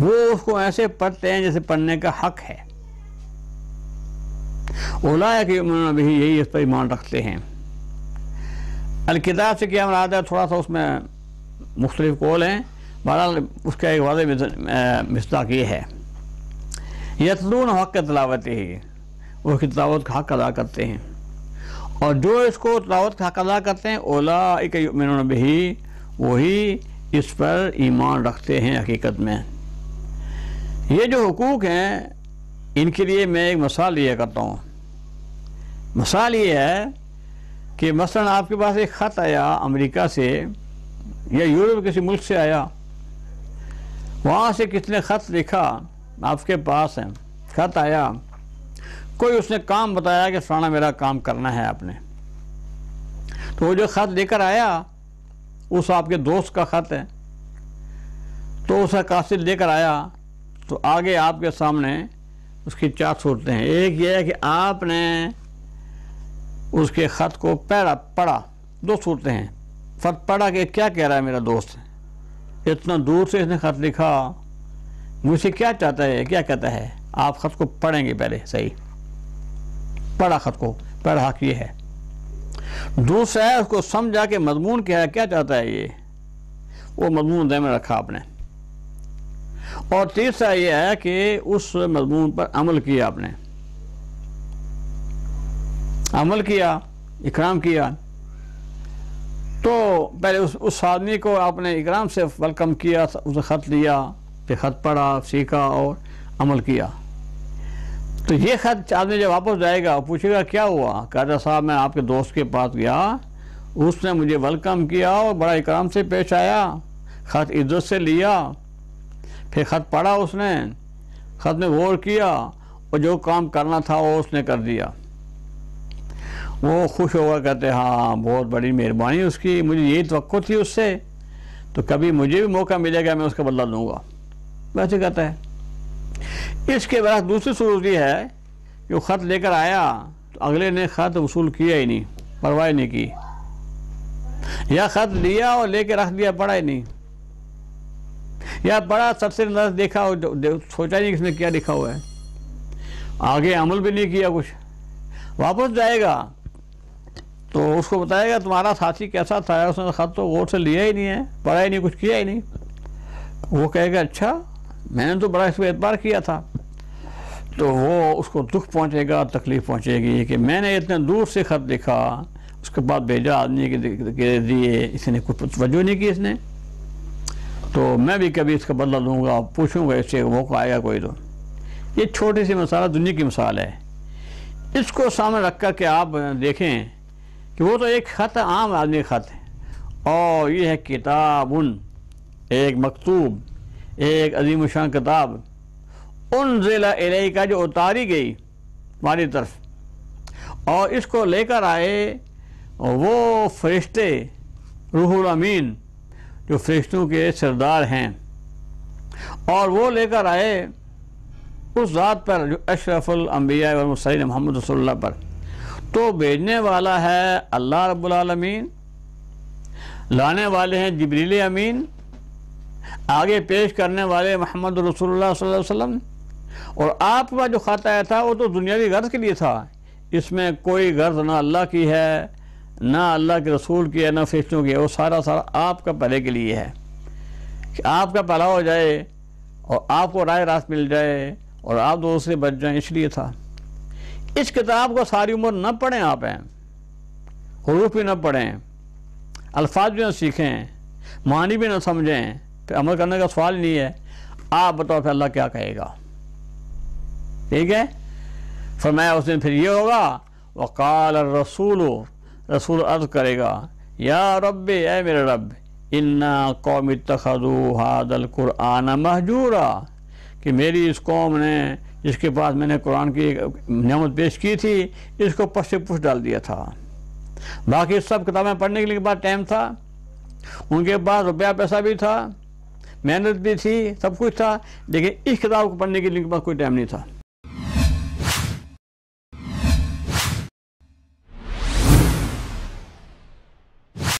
वो उसको ऐसे पढ़ते हैं जैसे पढ़ने का हक है। उलाया कि उन्होंने भी यही इस पर ईमान रखते हैं। अलकिताब से क्या मुराद है, थोड़ा सा उसमें मुख्तलिफ कौल हैं, बहरहाल उसका एक वादे मिस्ताक ये है यतलून हक़ तलावत ही, वो उसकी तलावत का हक़ अदा करते हैं, और जो इसको तलावत का हक़ अदा करते हैं औलाइक युमिनून बिही, वही इस पर ईमान रखते हैं। हकीकत में ये जो हुकूक हैं इनके लिए मैं एक मिसाल लिया करता हूँ। मिसाल ये है कि मसलन आपके पास एक ख़त आया अमेरिका से या यूरोप किसी मुल्क से आया, वहाँ से किसने ख़त लिखा आपके पास है, ख़त आया, कोई उसने काम बताया कि फलाना मेरा काम करना है आपने, तो वो जो ख़त लेकर आया उस आपके दोस्त का ख़त है, तो उसका कासिद लेकर आया, तो आगे आपके सामने उसकी चार सूरतें हैं। एक यह है कि आपने उसके ख़त को पढ़ा, दो सूरतें हैं, ख़त पढ़ा कि क्या कह रहा है मेरा दोस्त, इतना दूर से इसने ख़त लिखा, मुझसे क्या चाहता है, क्या कहता है। आप ख़त को पढ़ेंगे पहले, सही पढ़ा ख़त को, पढ़ा हक़ ये है। दूसरा है उसको समझा कि मजमून क्या है, क्या चाहता है ये, वो मजमून दे में रखा आपने। और तीसरा यह है कि उस मजमून पर अमल किया आपने, अमल किया, इकराम किया। तो पहले उस आदमी को आपने इकराम से वेलकम किया, उसे ख़त लिया, फिर ख़त पढ़ा, सीखा और अमल किया। तो ये ख़त आदमी जब वापस जाएगा पूछेगा क्या हुआ, कहता साहब मैं आपके दोस्त के पास गया, उसने मुझे वेलकम किया और बड़ा इकराम से पेश आया, ख़त इज्जत से लिया, फिर ख़त पढ़ा, उसने ख़त में गौर किया और जो काम करना था वो उसने कर दिया। वो खुश होगा, कहते हाँ बहुत बड़ी मेहरबानी उसकी, मुझे यही तवक्को थी उससे, तो कभी मुझे भी मौका मिलेगा मैं उसका बदला लूँगा, वैसे कहता है। इसके बाद दूसरी सूरत यह है कि वो ख़त लेकर आया तो अगले ने ख़त वसूल किया ही नहीं, परवाह ही नहीं की, या ख़त लिया और लेके रख दिया, पढ़ा ही नहीं, या बड़ा सबसे नजर देखा और सोचा नहीं किसने क्या लिखा हुआ है, आगे अमल भी नहीं किया कुछ। वापस जाएगा तो उसको बताएगा तुम्हारा साथी कैसा था, उसने ख़त तो गौर से लिया ही नहीं है, पढ़ा ही नहीं, कुछ किया ही नहीं। वो कहेगा अच्छा मैंने तो बड़ा इसको एतबार किया था, तो वो उसको दुख पहुँचेगा, तकलीफ़ पहुँचेगी कि मैंने इतने दूर से ख़त लिखा, उसके बाद भेजा आदमी के दिए, इसने कुछ तवज्जो नहीं की इसने, तो मैं भी कभी इसका बदला लूँगा, पूछूंगा इससे, मौका आएगा कोई। तो ये छोटी सी मिसाल दुनिया की मिसाल है, इसको सामने रख कर के आप देखें कि वो तो एक ख़त है, आम आदमी ख़त है, और ये है किताबुन, एक मकतूब, एक अजीम शान किताब, उनज़िला इलैका जो उतारी गई हमारी तरफ, और इसको लेकर आए वो फरिश्ते रूहुल अमीन जो फरिश्तों के सरदार हैं, और वो लेकर आए उस ज़ात पर जो अशरफुल अंबिया व मुरसलीन मोहम्मद रसूलुल्लाह पर। तो भेजने वाला है अल्लाह रब्बुल आलमीन, लाने वाले हैं जिब्रील अमीन, आगे पेश करने वाले मोहम्मद रसूलुल्लाह सल्लल्लाहु अलैहि वसल्लम। और आपका जो ख़त आया था वो तो दुनियावी गर्ज के लिए था, इसमें कोई गर्ज ना अल्लाह की है, ना अल्लाह के रसूल की है, ना फरिश्तों की है, वो सारा सारा आपका भले के लिए है कि आपका भला हो जाए और आपको राय रास्त मिल जाए और आप दूसरे बच जाएँ, इसलिए था। इस किताब को सारी उम्र न पढ़ें आप, हैं हुरूफ भी ना पढ़ें, अल्फाज भी ना सीखें, मानी भी ना समझें, फिर अमल करने का सवाल नहीं है। आप बताओ फिर अल्लाह क्या कहेगा, ठीक है। फरमाया उस दिन फिर ये होगा वक़ाल रसूल, रसूल अर्ज़ करेगा या रब्बे, ए मेरे रब, इन्ना कौम इत्तखज़ू हादल कुरान महजूरा, कि मेरी इस कौम ने जिसके पास मैंने कुरान की नेमत पेश की थी इसको पस से पुश डाल दिया था। बाकी सब किताबें पढ़ने के लिए पास टाइम था, उनके पास रुपया पैसा भी था, मेहनत भी थी, सब कुछ था, लेकिन इस किताब को पढ़ने के लिए उनके पास कोई टाइम नहीं था।